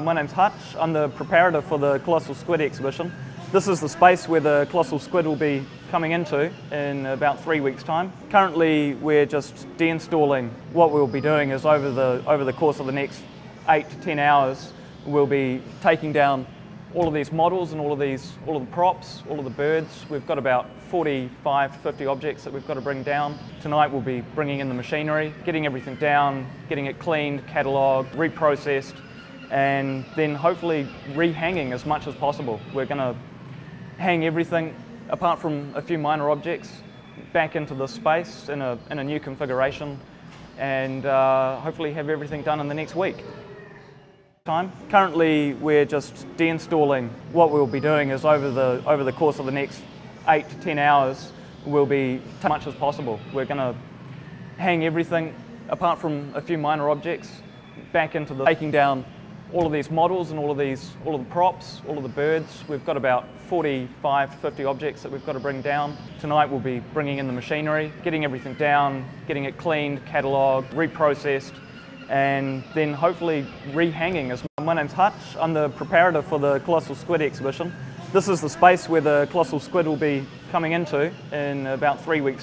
My name's Hutch. I'm the preparator for the Colossal Squid Exhibition. This is the space where the Colossal Squid will be coming into in about 3 weeks' time. Currently we're just de-installing. What we'll be doing is over the course of the next 8 to 10 hours we'll be taking down all of these models and all of the props, all of the birds. We've got about 45 to 50 objects that we've got to bring down. Tonight we'll be bringing in the machinery, getting everything down, getting it cleaned, catalogued, reprocessed, and then hopefully rehanging as much as possible. We're going to hang everything, apart from a few minor objects, back into this space in a new configuration, and hopefully have everything done in the next week. Currently we're just de-installing. What we'll be doing is over the course of the next 8 to 10 hours we'll be as much as possible. We're going to hang everything, apart from a few minor objects, back into the taking down all of these models and all of the props, all of the birds. We've got about 45 to 50 objects that we've got to bring down. Tonight we'll be bringing in the machinery, getting everything down, getting it cleaned, catalogued, reprocessed, and then hopefully rehanging. My name's Hutch. I'm the preparator for the Colossal Squid Exhibition. This is the space where the Colossal Squid will be coming into in about 3 weeks.